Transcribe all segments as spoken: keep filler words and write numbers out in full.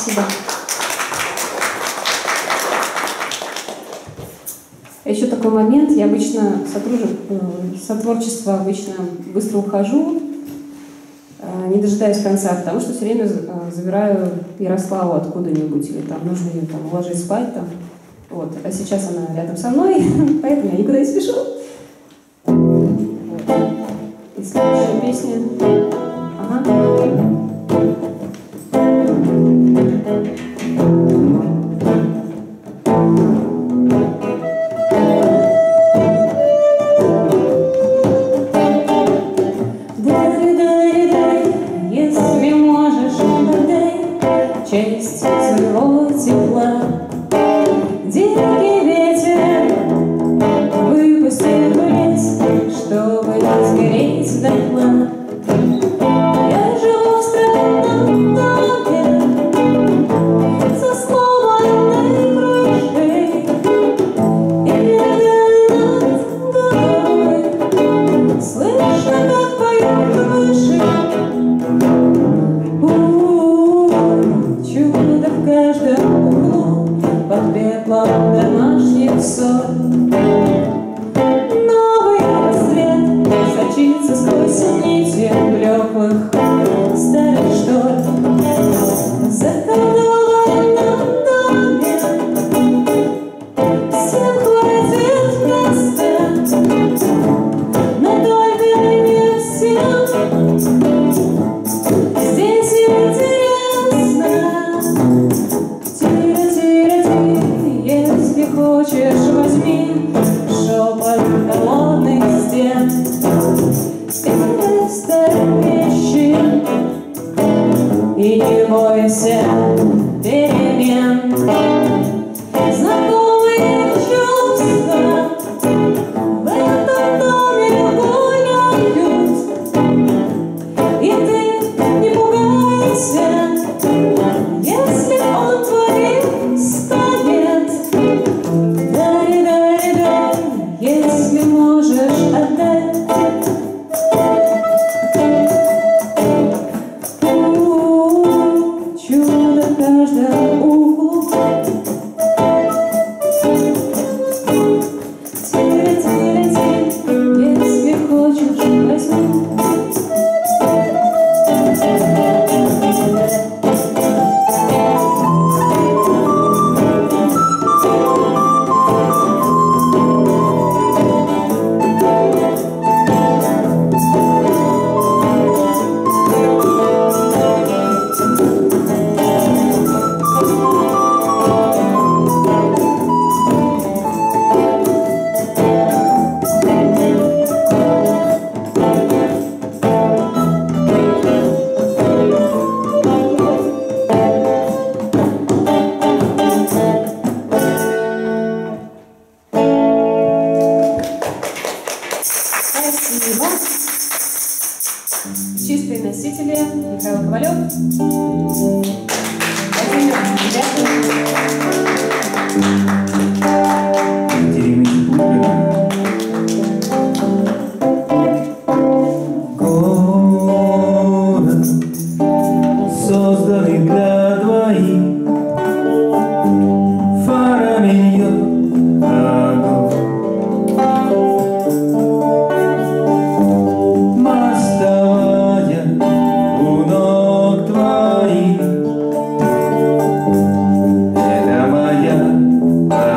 Спасибо. Еще такой момент. Я обычно сотрудничаю, сотворчество обычно быстро ухожу, не дожидаясь конца, потому что все время забираю Ярославу откуда-нибудь, или там нужно ее там уложить спать. Там. Вот. А сейчас она рядом со мной, поэтому я никуда не спешу. И следующая песня. Ага. Oh,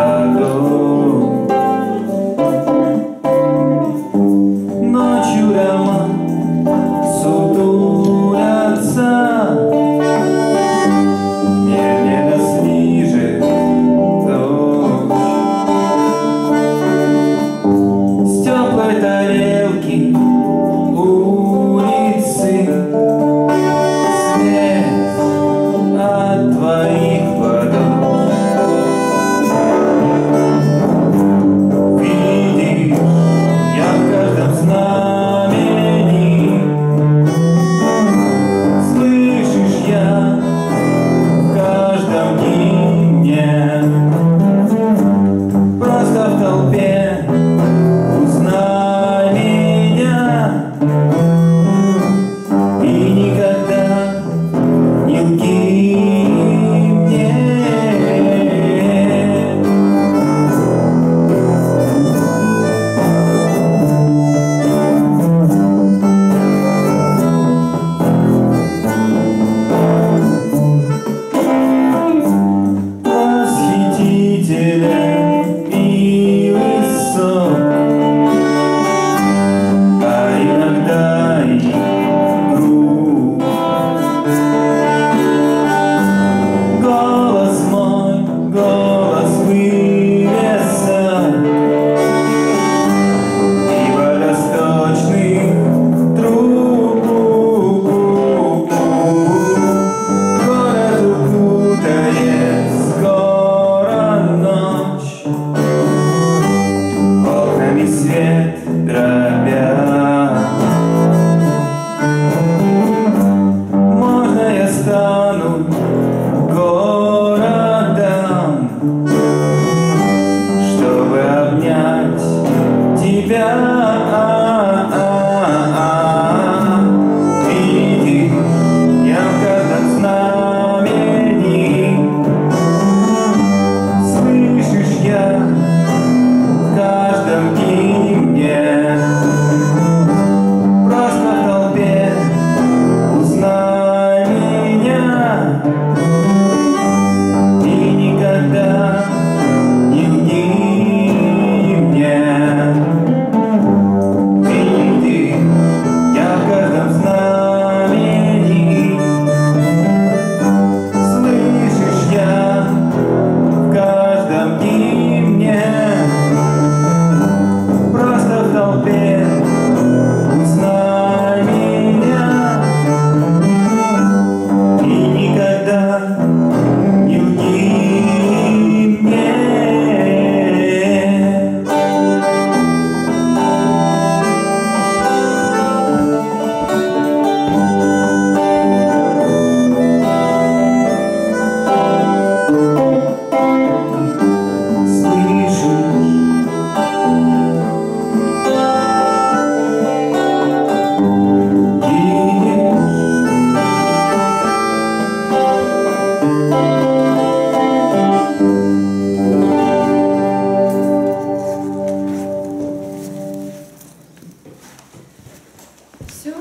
Все.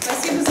Спасибо за